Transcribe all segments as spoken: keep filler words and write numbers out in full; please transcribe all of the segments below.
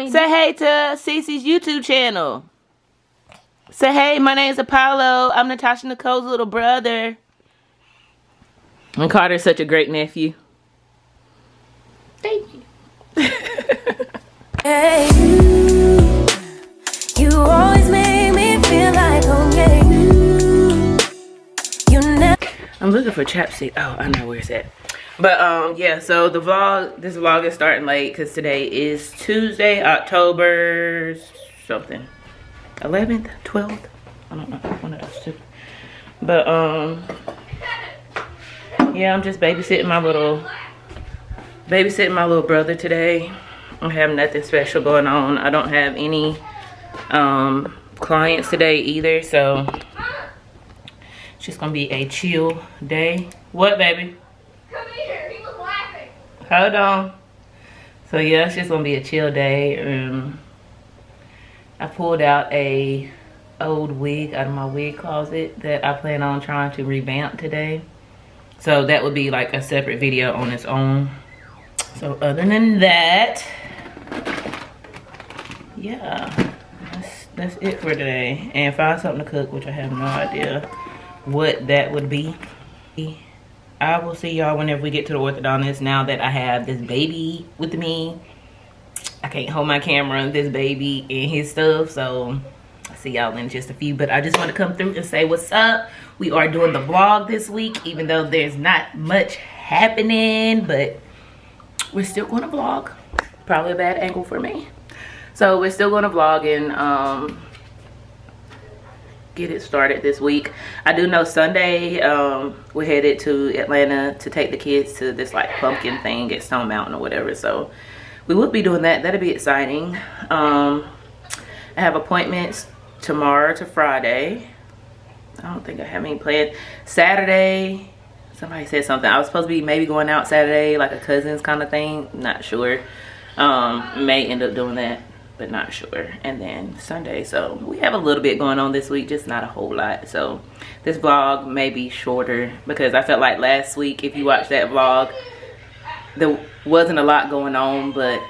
Say hey to CeCe's YouTube channel. Say hey, my name's Apollo. I'm Natasha Nicole's little brother. And Carter's such a great nephew. Thank you. Hey, you, you always make me feel like okay. You, you never. I'm looking for chapstick. Oh, I know where it's at. But um yeah, so the vlog, this vlog is starting late because today is Tuesday, October something, eleventh, twelfth. I don't know, one of those two. But um, yeah, I'm just babysitting my little, babysitting my little brother today. I have nothing special going on. I don't have any um clients today either, so it's just gonna be a chill day. What, baby? Come here, he was laughing. Hold on. So yeah, it's just gonna be a chill day. Um, I pulled out a old wig out of my wig closet that I plan on trying to revamp today. So that would be like a separate video on its own. So other than that, yeah, that's, that's it for today. And find something to cook, which I have no idea what that would be. I will see y'all whenever we get to the orthodontist. Now that I have this baby with me, I can't hold my camera on this baby and his stuff. So I'll see y'all in just a few. But I just want to come through and say what's up. We are doing the vlog this week, even though there's not much happening. But we're still going to vlog. Probably a bad angle for me. So we're still going to vlog and um, get it started this week. I do know Sunday um we're headed to Atlanta to take the kids to this like pumpkin thing at Stone Mountain or whatever, so we will be doing that. That'll be exciting. um I have appointments tomorrow to Friday. I don't think I have any plans. Saturday, somebody said something, I was supposed to be maybe going out Saturday, like a cousin's kind of thing, not sure. um may end up doing that, but not sure. And then Sunday, so we have a little bit going on this week, just not a whole lot. So this vlog may be shorter because I felt like last week, if you watched that vlog, there wasn't a lot going on, but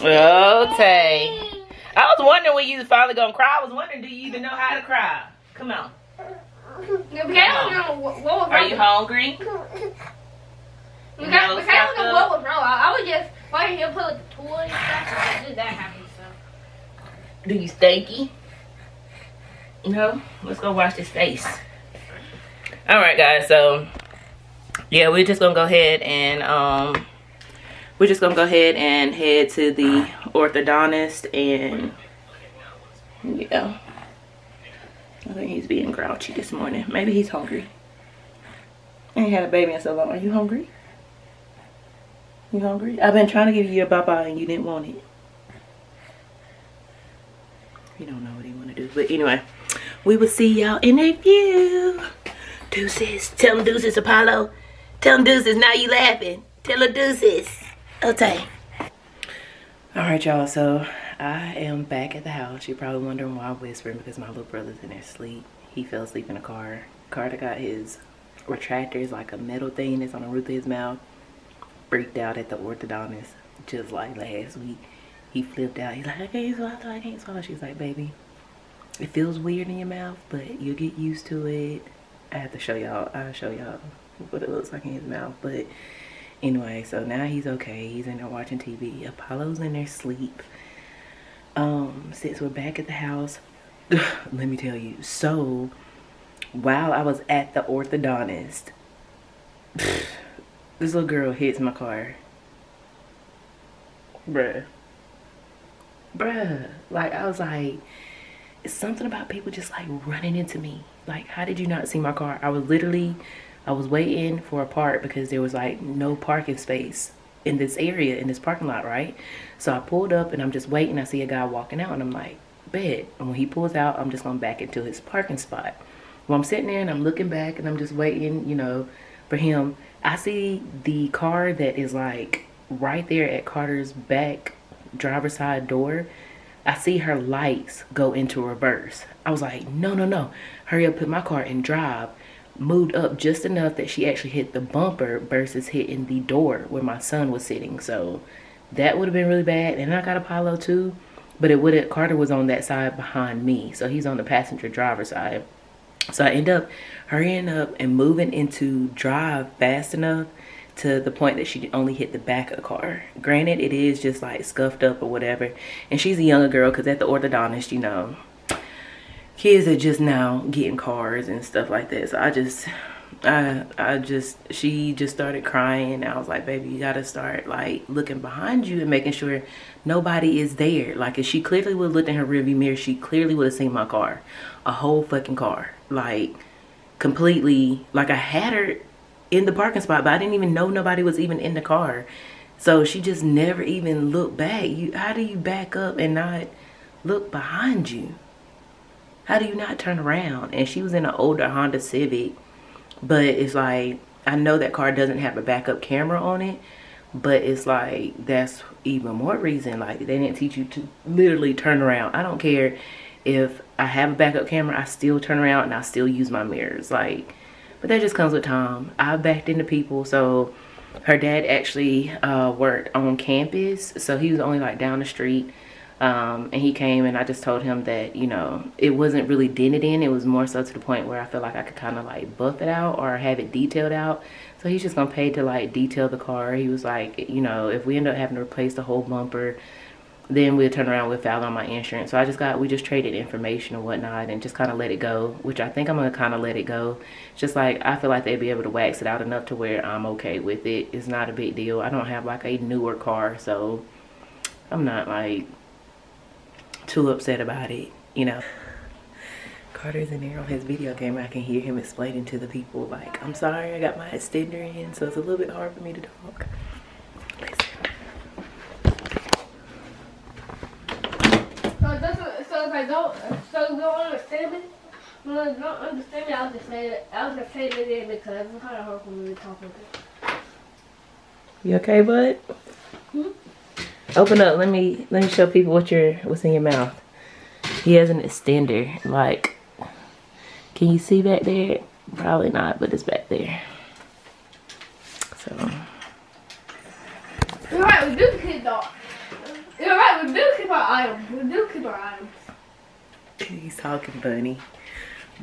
okay. I was wondering when you finally gonna cry. I was wondering, do you even know how to cry? Come on. Come on. Are you hungry? No, no, I would know. I would just why he'll put like, the toy and stuff. Do that happen stuff. Do you stanky? No. Let's go wash his face. All right, guys. So yeah, we're just gonna go ahead and um, we're just gonna go ahead and head to the orthodontist, and yeah, I think he's being grouchy this morning. Maybe he's hungry. I ain't had a baby in so long. Are you hungry? You hungry? I've been trying to give you your baba and you didn't want it. You don't know what you want to do. But anyway, we will see y'all in a few. Deuces. Tell them deuces, Apollo. Tell them deuces. Now you laughing. Tell them deuces. Okay. Alright, y'all. So I am back at the house. You're probably wondering why I'm whispering, because my little brother's in there asleep. He fell asleep in the car. Carter got his retractors, like a metal thing that's on the roof of his mouth. Freaked out at the orthodontist just like last week. He flipped out. He's like, I can't swallow, I can't swallow. She's like, baby, it feels weird in your mouth, but you'll get used to it. I have to show y'all, I'll show y'all what it looks like in his mouth. But anyway, so now he's okay. He's in there watching T V. Apollo's in there asleep. Um, since we're back at the house, let me tell you. So while I was at the orthodontist, this little girl hits my car. Bruh. Bruh. Like, I was like, it's something about people just like running into me. Like, how did you not see my car? I was literally, I was waiting for a park because there was like no parking space in this area, in this parking lot, right? So I pulled up and I'm just waiting. I see a guy walking out and I'm like, bet. And when he pulls out, I'm just going back into his parking spot. Well, I'm sitting there and I'm looking back and I'm just waiting, you know, for him. I see the car that is like right there at Carter's back driver's side door. I see her lights go into reverse. I was like, no, no, no. Hurry up, put my car in drive. Moved up just enough that she actually hit the bumper versus hitting the door where my son was sitting. So That would have been really bad. And I got Apollo too, but it would have, Carter was on that side behind me. So he's on the passenger driver side. So I end up hurrying up and moving into drive fast enough to the point that she only hit the back of the car. Granted, it is just like scuffed up or whatever. And she's a younger girl, because at the orthodontist, you know, kids are just now getting cars and stuff like that. So I just, I, I just, she just started crying. I was like, baby, you gotta start like looking behind you and making sure nobody is there. Like if she clearly would have looked in her rearview mirror, she clearly would have seen my car, a whole fucking car, like completely, like I had her in the parking spot, but I didn't even know nobody was even in the car. So she just never even looked back. You, how do you back up and not look behind you? How do you not turn around? And she was in an older Honda Civic, but it's like, I know that car doesn't have a backup camera on it, but it's like, that's even more reason. Like they didn't teach you to literally turn around. I don't care if I have a backup camera, I still turn around and I still use my mirrors. Like, but that just comes with time. I backed into people. So her dad actually uh, worked on campus. So he was only like down the street. Um, and he came and I just told him that, you know, it wasn't really dented in. It was more so to the point where I feel like I could kind of like buff it out or have it detailed out. So he's just going to pay to like detail the car. He was like, you know, if we end up having to replace the whole bumper, then we'll turn around with foul on my insurance. So I just got, we just traded information and whatnot and just kind of let it go, which I think I'm going to kind of let it go. Just like, I feel like they'd be able to wax it out enough to where I'm okay with it. It's not a big deal. I don't have like a newer car, so I'm not like too upset about it, you know. Carter's in there on his video game. I can hear him explaining to the people, like, I'm sorry, I got my extender in, so it's a little bit hard for me to talk. So, that's what, so if I don't, so if you don't understand me, when I don't understand me, I'll just say it, I'll just say it in because it's kind of hard for me to talk with it. You okay, bud? Mm-hmm. Open up, let me let me show people what you're what's in your mouth. He has an extender. Like, can you see back there? Probably not, but it's back there. So you're right, we do keep our You're right, we do keep our items. We do keep our items. He's talking bunny.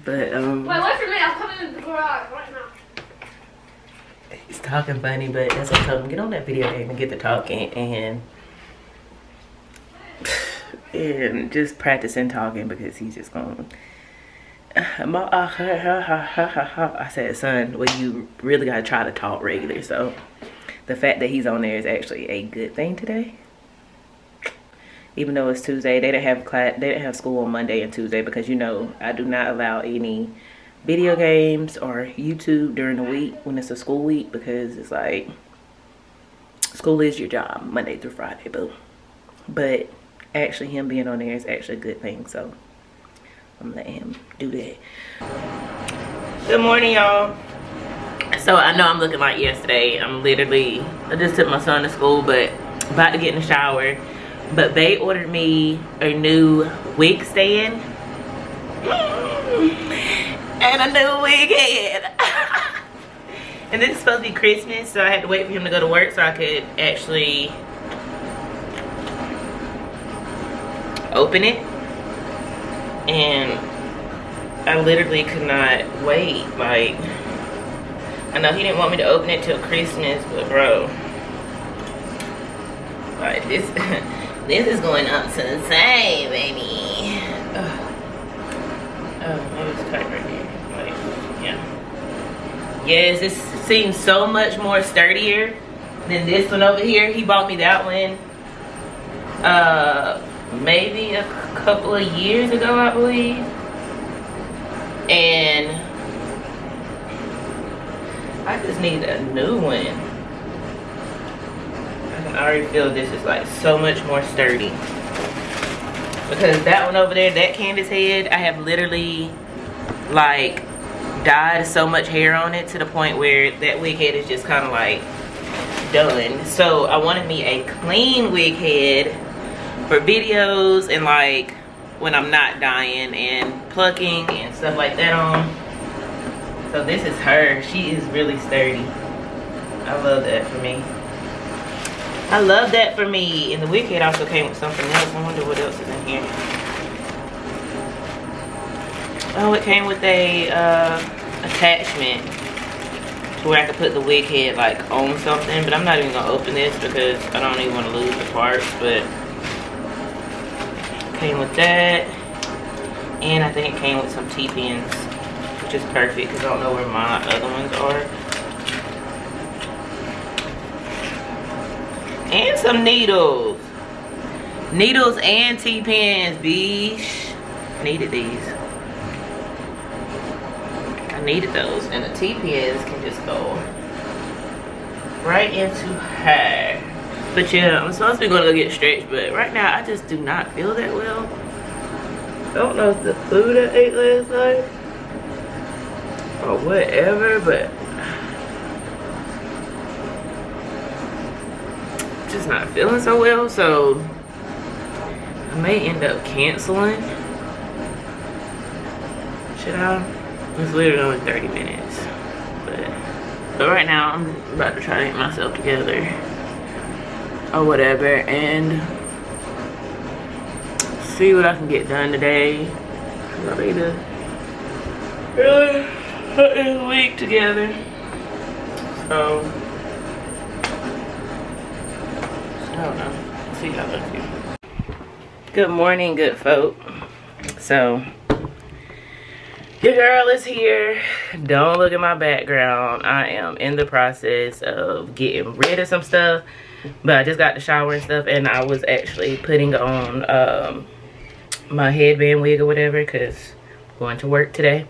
But um wait, wait for me, I'm coming in the garage right now. He's talking bunny, but that's what I told him, get on that video game and get to talking and and just practicing talking because he's just going. I said, son, well, you really gotta try to talk regular. So the fact that he's on there is actually a good thing today. Even though it's Tuesday, they didn't have class, they didn't have school on Monday and Tuesday because you know I do not allow any video games or YouTube during the week when it's a school week because it's like school is your job Monday through Friday, boo. But actually him being on there is actually a good thing, so I'm letting him do that. Good morning, y'all. So I know I'm looking like yesterday. I'm literally, I just took my son to school, but about to get in the shower. But they ordered me a new wig stand and a new wig head. And this is supposed to be Christmas, so I had to wait for him to go to work so I could actually open it. And I literally could not wait. Like, I know he didn't want me to open it till Christmas, but bro, like this this is going up to the same, baby. Ugh. Oh, it was tight right here. Like, yeah. Yes, this seems so much more sturdier than this one over here. He bought me that one uh maybe a couple of years ago, I believe, and I just need a new one. I can already feel this is like so much more sturdy because that one over there, that canvas head, I have literally like dyed so much hair on it to the point where that wig head is just kind of like done. So I wanted me a clean wig head for videos and like when I'm not dying and plucking and stuff like that on. So this is her. She is really sturdy. I love that for me. I love that for me. And the wig head also came with something else. I wonder what else is in here. Oh, it came with a uh, attachment to where I could put the wig head like on something. But I'm not even gonna open this because I don't even want to lose the parts. But it came with that, and I think it came with some T-pins, which is perfect because I don't know where my other ones are. And some needles. Needles and T-pins, bitch. I needed these. I needed those. And the T-pins can just go right into her. But yeah, I'm supposed to be going to go get stretched, but right now I just do not feel that well. I don't know if the food I ate last night or whatever, but just not feeling so well, so I may end up canceling. Should I? It's literally only thirty minutes, but but right now I'm about to try to get myself together or whatever and see what I can get done today. I'm ready to really put this week together, so I don't know. See how that feels. Good morning, good folk. So, your girl is here. Don't look at my background. I am in the process of getting rid of some stuff, but I just got the shower and stuff, and I was actually putting on um, my headband wig or whatever because I'm going to work today.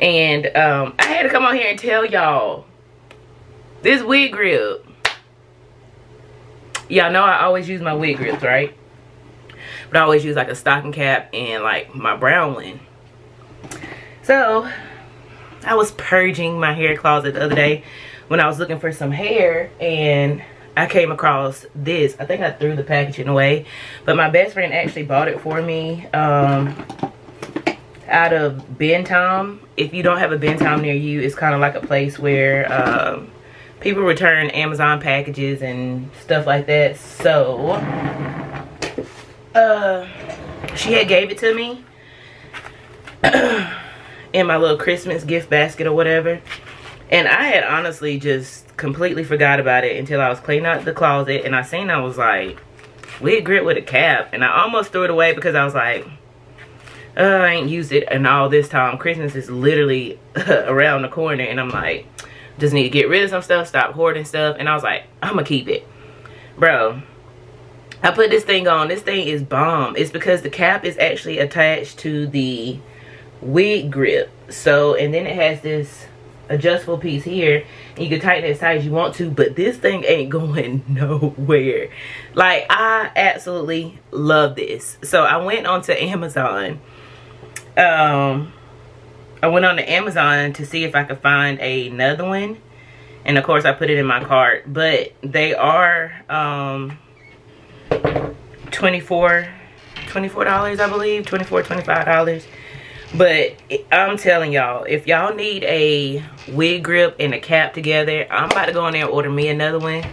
And um, I had to come on here and tell y'all this wig grip. Y'all know I always use my wig grips, right? But I always use like a stocking cap and like my brown one. So I was purging my hair closet the other day when I was looking for some hair, and I came across this. I think I threw the packaging away, but my best friend actually bought it for me um, out of Bentham. If you don't have a Bentham near you, it's kind of like a place where um, people return Amazon packages and stuff like that. So, uh, she had gave it to me in my little Christmas gift basket or whatever. And I had honestly just completely forgot about it until I was cleaning out the closet. And I seen, I was like, wig grip with a cap. And I almost threw it away because I was like, uh, I ain't used it in all this time. Christmas is literally around the corner. And I'm like, just need to get rid of some stuff, stop hoarding stuff. And I was like, I'm gonna keep it. Bro, I put this thing on. This thing is bomb. It's because the cap is actually attached to the wig grip. So, and then it has this adjustable piece here. And you can tighten it as tight as you want to, but this thing ain't going nowhere. Like, I absolutely love this. So, I went onto Amazon. Um... I went on to Amazon to see if I could find another one. And of course I put it in my cart. But they are um, twenty-four dollars, I believe. twenty-four dollars, twenty-five dollars. But I'm telling y'all, if y'all need a wig grip and a cap together, I'm about to go in there and order me another one.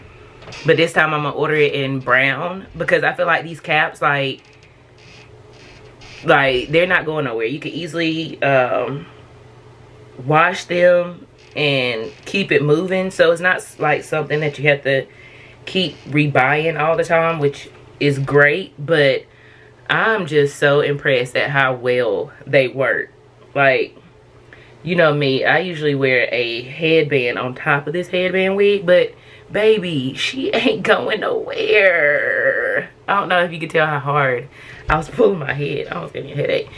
But this time I'm going to order it in brown. Because I feel like these caps, like, like they're not going nowhere. You could easily... Um, wash them and keep it moving, so it's not like something that you have to keep rebuying all the time, which is great. But I'm just so impressed at how well they work. Like, you know me, I usually wear a headband on top of this headband wig, but baby, she ain't going nowhere. I don't know if you can tell how hard I was pulling my head. I was getting a headache.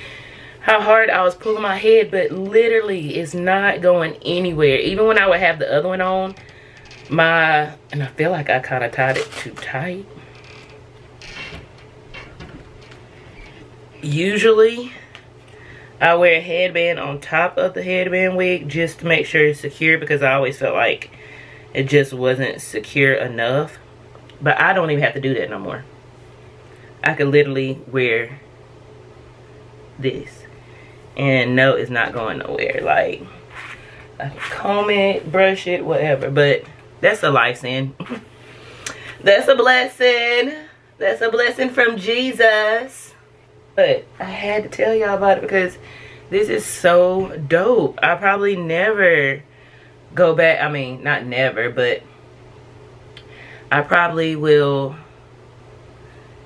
How hard I was pulling my head, but literally it's not going anywhere. Even when I would have the other one on, my, and I feel like I kind of tied it too tight. Usually I wear a headband on top of the headband wig just to make sure it's secure, because I always felt like it just wasn't secure enough. But I don't even have to do that no more. I could literally wear this. And no, it's not going nowhere. Like, I can comb it, brush it, whatever. But that's a life sin. That's a blessing. That's a blessing from Jesus. But I had to tell y'all about it because this is so dope. I probably never go back. I mean, not never, but I probably will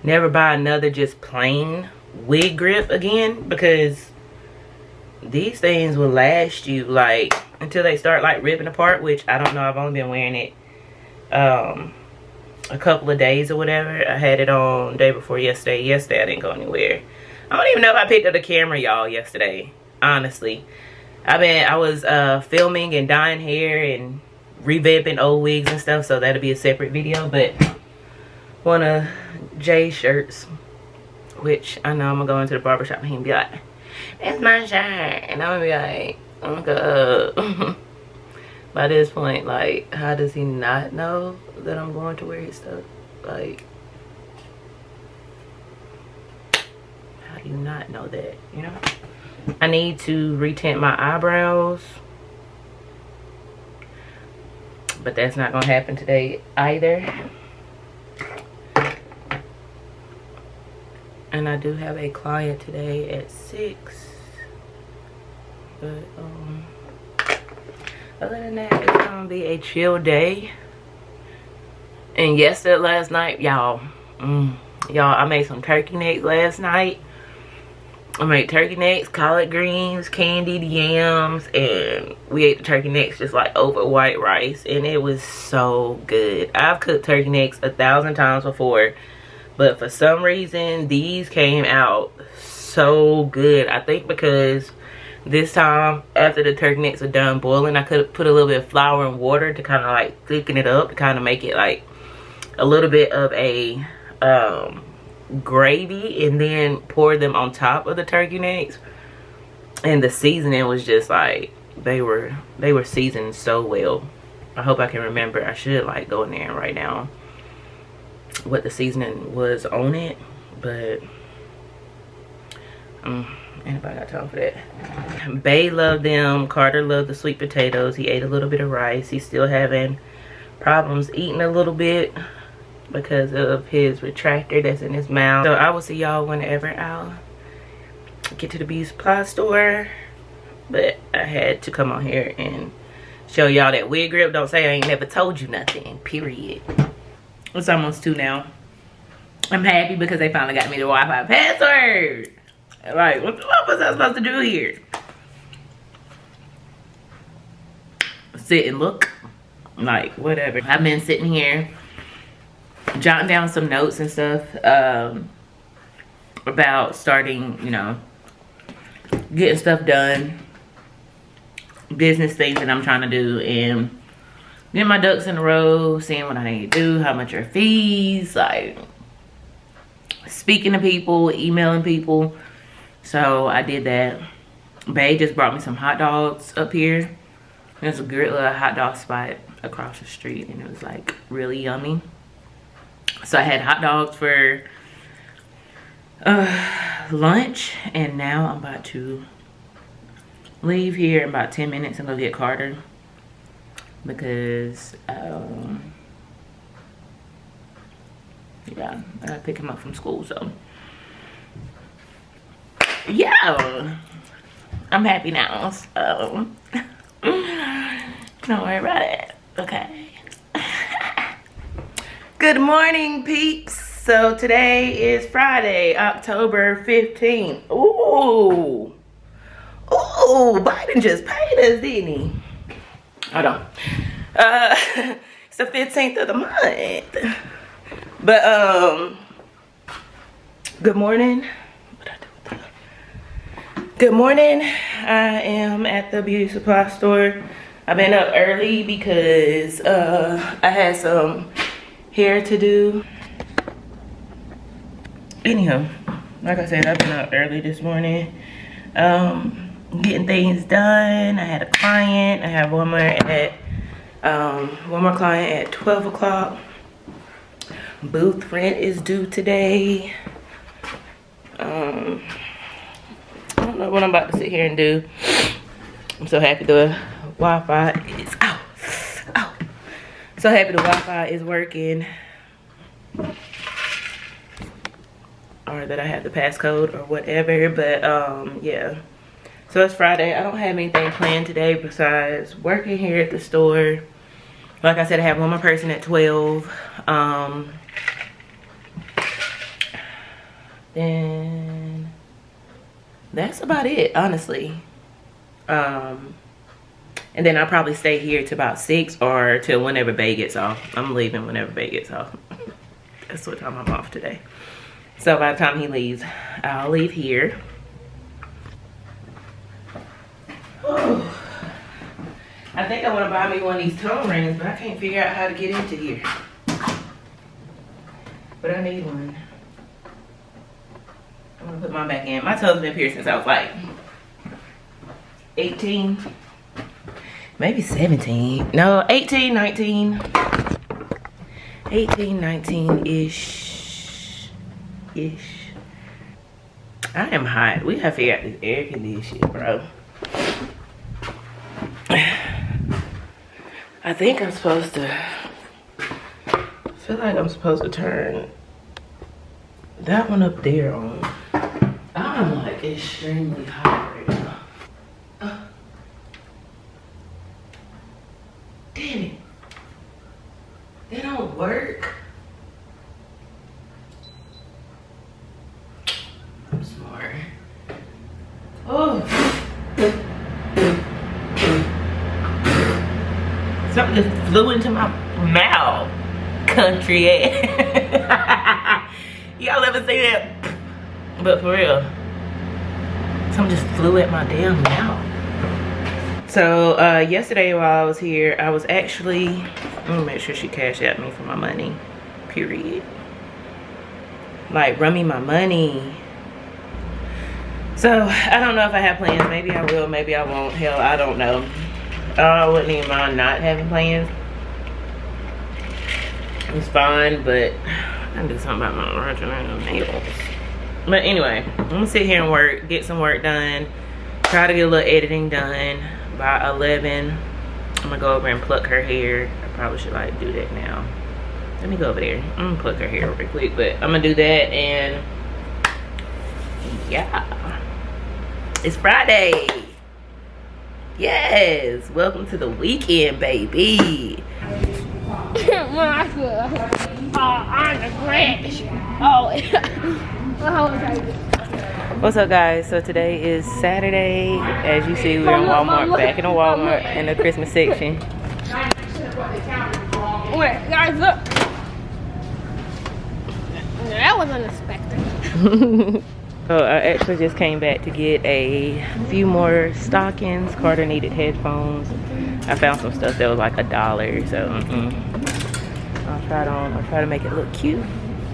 never buy another just plain wig grip again, because these things will last you like until they start like ripping apart, which I don't know. I've only been wearing it um a couple of days or whatever. I had it on day before yesterday. Yesterday I didn't go anywhere. I don't even know if I picked up the camera, y'all, yesterday. Honestly, I mean, I was uh filming and dyeing hair and revamping old wigs and stuff, so that'll be a separate video. But one of Jay's shirts, which I know I'm gonna go into the barbershop and he'll be like, "That's my shirt," and I'm gonna be like, I'm gonna, uh, by this point, like, how does he not know that I'm going to wear his stuff? Like, how do you not know that, you know? I need to retint my eyebrows, but that's not gonna happen today either. And I do have a client today at six. But um other than that, it's gonna be a chill day. And yesterday, last night, y'all, mm, y'all, I made some turkey necks last night. I made turkey necks, collard greens, candied yams, and we ate the turkey necks just like over white rice, and it was so good. I've cooked turkey necks a thousand times before, but for some reason, these came out so good. I think because this time, after the turkey necks are done boiling, I could put a little bit of flour and water to kind of like thicken it up, to kind of make it like a little bit of a um, gravy, and then pour them on top of the turkey necks. And the seasoning was just like, they were, they were seasoned so well. I hope I can remember. I should like go in there right now, what the seasoning was on it, but um anybody got time for that? Bay loved them. Carter loved the sweet potatoes. He ate a little bit of rice. He's still having problems eating a little bit because of his retractor that's in his mouth. So I will see y'all whenever I'll get to the beauty supply store, but I had to come on here and show y'all that wig grip. Don't say I ain't never told you nothing, period. It's almost two now. I'm happy because they finally got me the Wi-Fi password. Like, what, what was I supposed to do here? Sit and look? Like, whatever. I've been sitting here jotting down some notes and stuff um, about starting, you know, getting stuff done, business things that I'm trying to do, and getting my ducks in a row, seeing what I need to do, how much are fees, like speaking to people, emailing people. So I did that. Bae just brought me some hot dogs up here. There's a great little hot dog spot across the street, and it was like really yummy. So I had hot dogs for uh, lunch, and now I'm about to leave here in about ten minutes and go get Carter, because um yeah, I gotta pick him up from school. So yeah, I'm happy now, so don't worry about it, okay? Good morning, peeps. So today is Friday, October fifteenth. Ooh, ooh, Biden just paid us, didn't he? Hold on. Uh, it's the fifteenth of the month. But, um, good morning. Good morning. I am at the beauty supply store. I've been up early because uh, I had some hair to do. Anyhow, like I said, I've been up early this morning. Um... getting things done. I had a client. I have one more at um one more client at twelve o'clock. Booth rent is due today. um I don't know what I'm about to sit here and do. I'm so happy the Wi-Fi is out. Oh, oh. So happy the Wi-Fi is working. or that I have the passcode or whatever. But um yeah, so it's Friday. I don't have anything planned today besides working here at the store. Like I said, I have one more person at twelve. Um, then that's about it, honestly. Um, and then I'll probably stay here till about six or till whenever Bae gets off. I'm leaving whenever Bae gets off. That's what time I'm off today. So by the time he leaves, I'll leave here. Oh. I think I want to buy me one of these tongue rings, but I can't figure out how to get into here. But I need one. I'm going to put mine back in. My toes been pierced since I was like eighteen. Maybe seventeen. No, eighteen, nineteen. eighteen, nineteen-ish. Ish. I am hot. We have to figure out this air conditioning, bro. I think I'm supposed to, I feel like I'm supposed to turn that one up there on. I'm like extremely hot right now. Uh, damn it. They don't work. I'm smart. Oh. Something just flew into my mouth. Country ass. Y'all ever see that? But for real. Something just flew at my damn mouth. So, uh, yesterday while I was here, I was actually... I'm gonna make sure she cashed out me for my money. Period. Like, run me my money. So, I don't know if I have plans. Maybe I will, maybe I won't. Hell, I don't know. I wouldn't even mind not having plans. It's fine, but I can do something about my lunch and my nails. But anyway, I'm gonna sit here and work, get some work done, try to get a little editing done by eleven. I'm gonna go over and pluck her hair. I probably should like do that now. Let me go over there. I'm gonna pluck her hair real quick, but I'm gonna do that and yeah, it's Friday. Yes, welcome to the weekend, baby. When I feel on the grass. Oh, what's up, guys? So today is Saturday. As you see, we're in Walmart, back in the Walmart in the Christmas section. Wait, guys, look. That was unexpected. Oh, I actually just came back to get a few more stockings. Carter needed headphones. I found some stuff that was like a dollar, so mm-mm. I'll try it on. I'll try to make it look cute,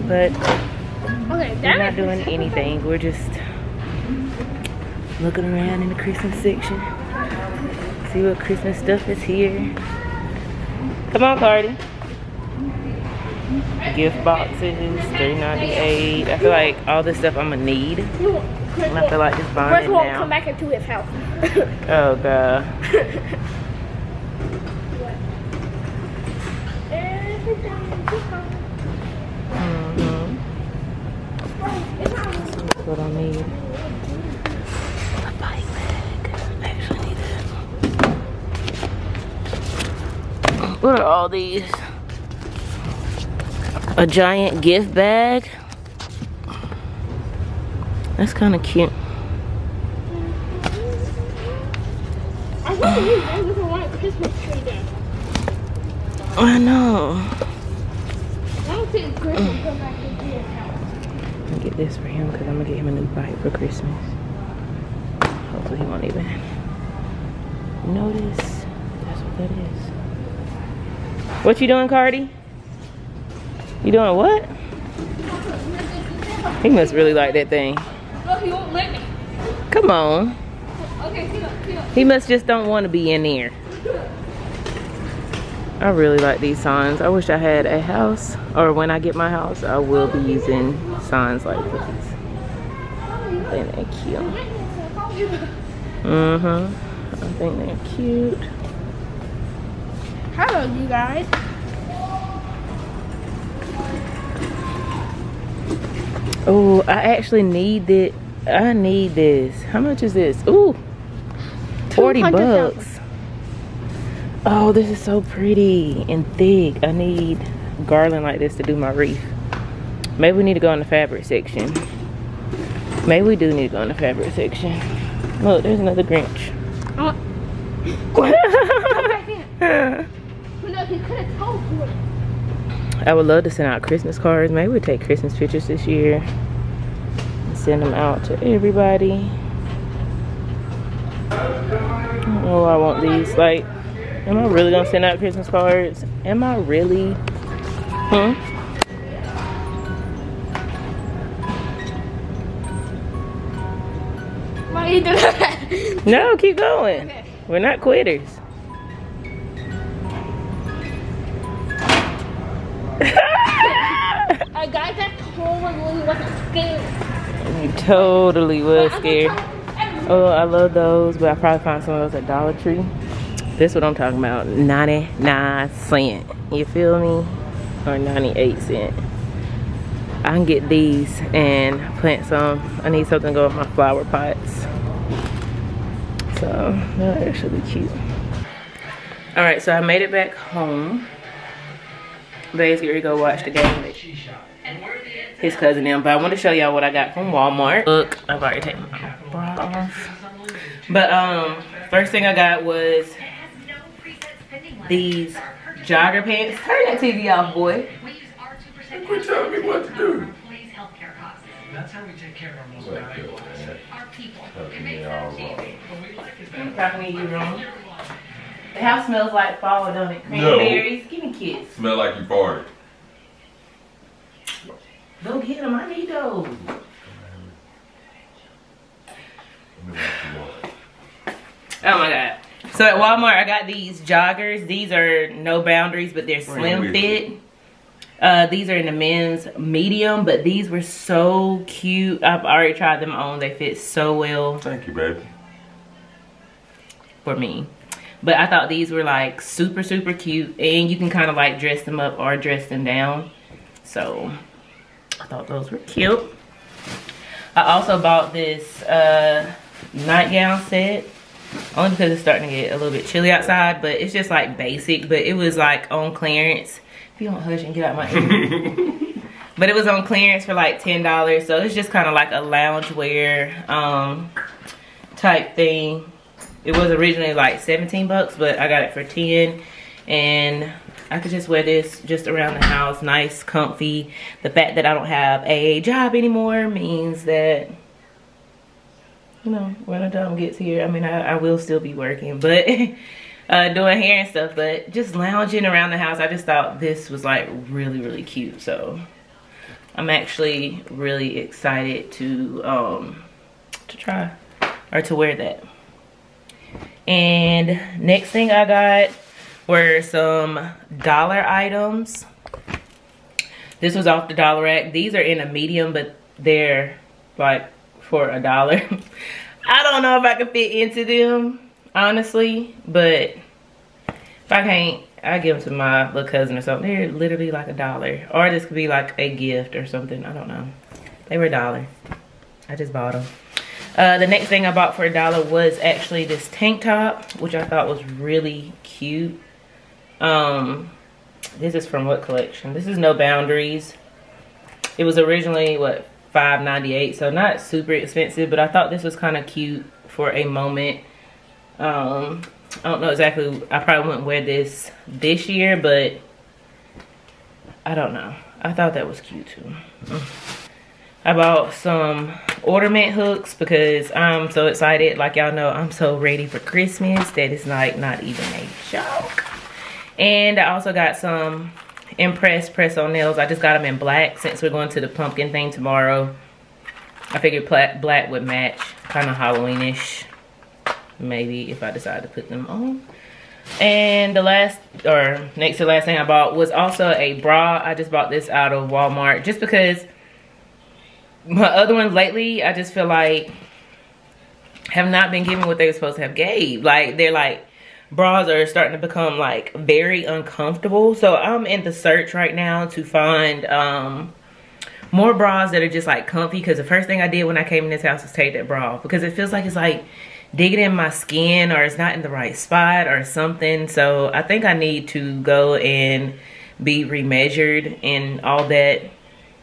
but okay, we're not doing anything. We're just looking around in the Christmas section. See what Christmas stuff is here. Come on, Carter. Gift boxes, three ninety-eight. I feel like all this stuff I'm gonna need. And I feel like just buying Chris it won't now. Come back into his house. Oh god. Mm-hmm. That's what I need. A bike bag. I actually need that. What are all these? A giant gift bag. That's kind of cute. I think you guys even want a Christmas tree there. I know. I don't think Chris will come back to your house. I'll get this for him because I'm going to get him a new bike for Christmas. Hopefully he won't even notice. That's what that is. What you doing, Cardi? You doing what? He must really like that thing. No, he won't let me. Come on. Okay, sit up, sit up. He must just don't want to be in there. I really like these signs. I wish I had a house, or when I get my house, I will be using signs like this. I think they're cute. Mm-hmm. I think they're cute. Hello, you guys. I actually need that. I need this. How much is this? Ooh, forty bucks. Oh, this is so pretty and thick. I need garland like this to do my wreath. Maybe we need to go in the fabric section. Maybe we do need to go in the fabric section. Look, there's another Grinch. Uh, I would love to send out Christmas cards. Maybe we'll take Christmas pictures this year and send them out to everybody. Oh, I want these. Like, am I really gonna send out Christmas cards? Am I really? Hmm? Why are you doing that? No, keep going. Okay. We're not quitters. I guys, I totally wasn't scared. You totally was scared. Oh, I love those, but I probably found some of those at Dollar Tree. That's what I'm talking about. ninety-nine cent. You feel me? Or ninety-eight cent. I can get these and plant some. I need something to go with my flower pots. So they're actually cute. Alright, so I made it back home. Blaze get ready to go watch the game with his cousin and him. But I want to show y'all what I got from Walmart. Look, I've already taken my bra off. But um first thing I got was these jogger pants. Turn that T V off, boy. Quit telling me what to do. That's how we take care of our most valuable asset. Our people. It makes sense to you. I'm talking to you wrong. The house smells like fall, don't it? Cranberries. No. Give me kids. Smell like you farted. Go get them. I need those. Oh my God. So at Walmart, I got these joggers. These are No Boundaries, but they're slim fit. Uh, these are in the men's medium, but these were so cute. I've already tried them on. They fit so well. Thank you, baby. For me. But I thought these were like super, super cute. And you can kind of like dress them up or dress them down. So I thought those were cute. I also bought this uh, nightgown set. Only because it's starting to get a little bit chilly outside. But it's just like basic. But it was like on clearance. If you don't hush and get out my ear. But it was on clearance for like ten dollars. So it's just kind of like a loungewear um, type thing. It was originally like seventeen bucks, but I got it for ten. And I could just wear this just around the house. Nice, comfy. The fact that I don't have a job anymore means that, you know, when the time gets here, I mean, I, I will still be working, but uh, doing hair and stuff, but just lounging around the house. I just thought this was like really, really cute. So I'm actually really excited to, um, to try or to wear that. And next thing I got were some dollar items. This was off the dollar rack. These are in a medium, but they're like for a dollar. I don't know if I can fit into them, honestly, but if I can't, I give them to my little cousin or something. They're literally like a dollar. Or this could be like a gift or something. I don't know. They were a dollar. I just bought them. Uh, the next thing I bought for a dollar was actually this tank top, which I thought was really cute. Um, this is from what collection? This is No Boundaries. It was originally, what, five ninety-eight, so not super expensive, but I thought this was kind of cute for a moment. Um, I don't know exactly. I probably wouldn't wear this this year, but I don't know. I thought that was cute, too. Mm. I bought some ornament hooks because I'm so excited. Like y'all know, I'm so ready for Christmas that it's like not even a joke. And I also got some impressed press-on nails. I just got them in black since we're going to the pumpkin thing tomorrow. I figured black would match, kind of Halloweenish, maybe, if I decide to put them on. And the last, or next to the last thing I bought was also a bra. I just bought this out of Walmart just because my other ones lately, I just feel like have not been given what they were supposed to have gave. Like, they're like, bras are starting to become like very uncomfortable. So I'm in the search right now to find um, more bras that are just like comfy, because the first thing I did when I came in this house was take that bra off, because it feels like it's like digging in my skin, or it's not in the right spot or something. So I think I need to go and be remeasured and all that.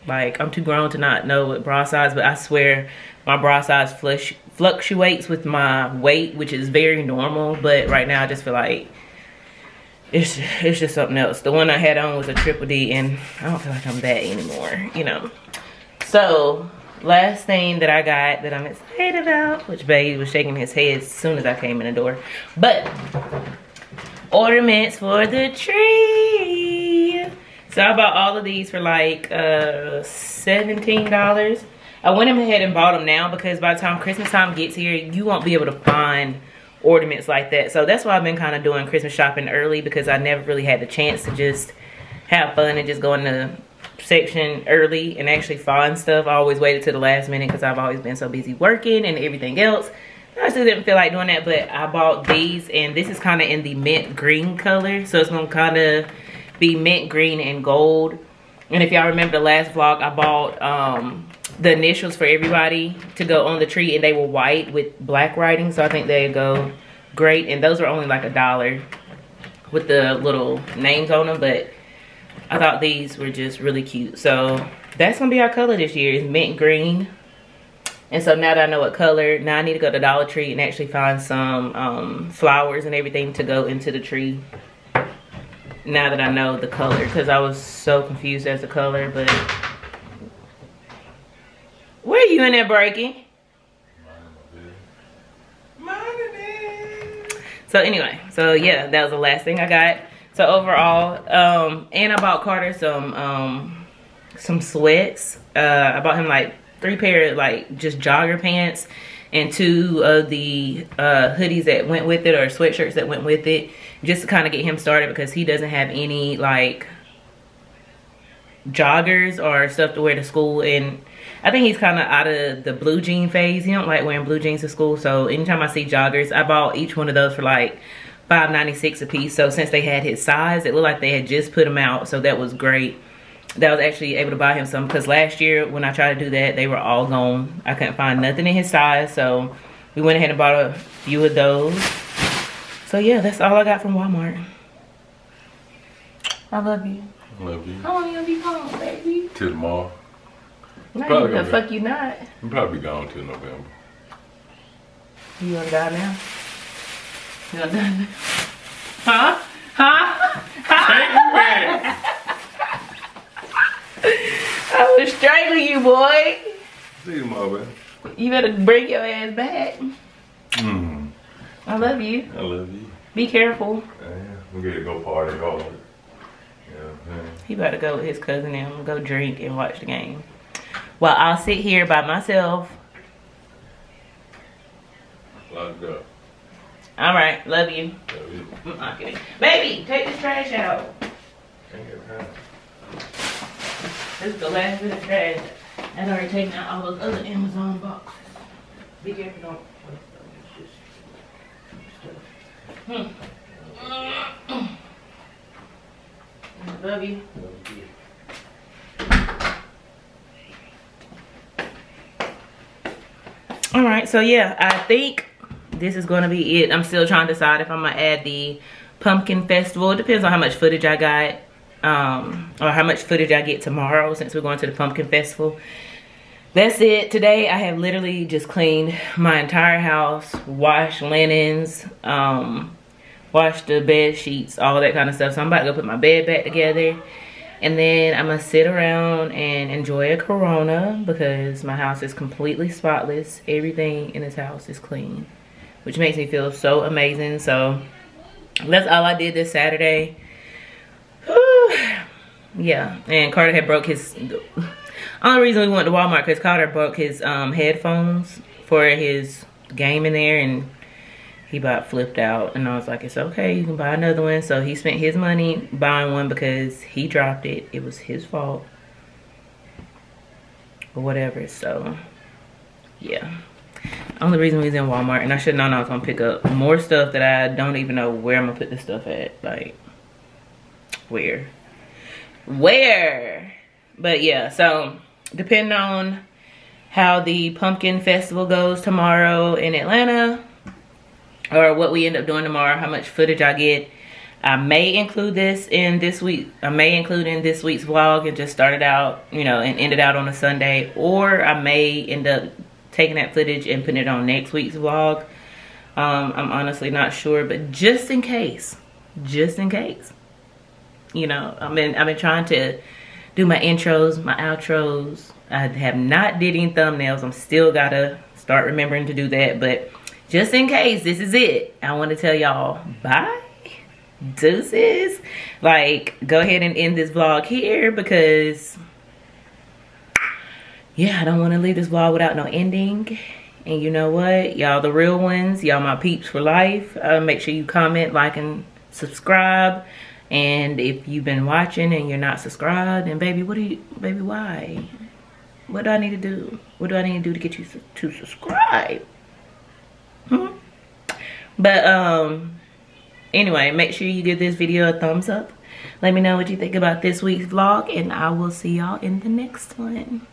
Like, I'm too grown to not know what bra size, but I swear my bra size flush fluctuates with my weight, which is very normal. But right now I just feel like it's it's just something else. The one I had on was a triple D, and I don't feel like I'm that anymore, you know. So last thing that I got that I'm excited about, which baby was shaking his head as soon as I came in the door, but ornaments for the tree. So I bought all of these for like uh, seventeen dollars. I went ahead and bought them now, because by the time Christmas time gets here, you won't be able to find ornaments like that. So that's why I've been kind of doing Christmas shopping early, because I never really had the chance to just have fun and just go in the section early and actually find stuff. I always waited to the last minute because I've always been so busy working and everything else. I still didn't feel like doing that, but I bought these, and this is kind of in the mint green color. So it's going to kind of be mint green and gold. And if y'all remember the last vlog, I bought um, the initials for everybody to go on the tree, and they were white with black writing. So I think they go great. And those were only like a dollar with the little names on them. But I thought these were just really cute. So that's going to be our color this year, is mint green. And so now that I know what color, now I need to go to Dollar Tree and actually find some um, flowers and everything to go into the tree. Now that I know the color, because I was so confused as to color. But where are you in there breaking? So anyway, so yeah, that was the last thing I got. So overall, um, and I bought Carter some um, some sweats. Uh, I bought him like three pair of like just jogger pants, and two of the uh, hoodies that went with it, or sweatshirts that went with it, just to kind of get him started, because he doesn't have any like joggers or stuff to wear to school. And I think he's kind of out of the blue jean phase. He don't like wearing blue jeans to school. So anytime I see joggers, I bought each one of those for like five ninety-six a piece. So since they had his size, it looked like they had just put them out. So that was great. That I was actually able to buy him some, because last year when I tried to do that, they were all gone. I couldn't find nothing in his size, so we went ahead and bought a few of those. So yeah, that's all I got from Walmart. I love you. I love you. How long you gonna be home, baby? Till tomorrow. No, probably the fuck you not. I'm probably gone till November. You gonna die now? You gonna die now? Huh? Huh? Huh? I would strangle you, boy. See you, mother. You better bring your ass back. Mm. I love you. I love you. Be careful. Yeah, we get to go party hard. Yeah, man. He better go with his cousin and go drink and watch the game. Well, I'll sit here by myself. Locked up. All right, love you. Love you. I'm not kidding. Baby, take this trash out. This is the last bit of trash. I've already taken out all those other Amazon boxes. Be careful, don't. Hmm. I love you. All right, so yeah, I think this is going to be it. I'm still trying to decide if I'm going to add the pumpkin festival. It depends on how much footage I got. Um, or how much footage I get tomorrow, since we're going to the pumpkin festival. That's it. Today I have literally just cleaned my entire house, washed linens, um, washed the bed sheets, all that kind of stuff. So I'm about to go put my bed back together, and then I'm gonna sit around and enjoy a Corona, because my house is completely spotless. Everything in this house is clean, which makes me feel so amazing. So that's all I did this Saturday. Yeah, and Carter had broke his, only reason we went to Walmart because Carter broke his um, headphones for his game in there, and he about flipped out, and I was like, it's okay, you can buy another one. So he spent his money buying one because he dropped it. It was his fault, or whatever. So yeah, only reason we was in Walmart, and I should have known I was gonna pick up more stuff that I don't even know where I'm gonna put this stuff at, like where. Where but yeah, so depending on how the pumpkin festival goes tomorrow in Atlanta, or what we end up doing tomorrow, how much footage I get, I may include this in this week. I may include in this week's vlog and just start it out, you know, and end it out on a Sunday. Or I may end up taking that footage and putting it on next week's vlog. Um, I'm honestly not sure, but just in case, just in case, you know, I mean, I've been trying to do my intros, my outros. I have not did any thumbnails. I'm still gotta start remembering to do that, but just in case, this is it. I want to tell y'all bye. Deuces. Like, go ahead and end this vlog here, because yeah, I don't want to leave this vlog without no ending. And you know what, y'all the real ones, y'all my peeps for life. Uh, make sure you comment, like, and subscribe. And if you've been watching and you're not subscribed, then baby, what do you baby why what do I need to do what do I need to do to get you su to subscribe? hmm? But um anyway, make sure you give this video a thumbs up. Let me know what you think about this week's vlog, and I will see y'all in the next one.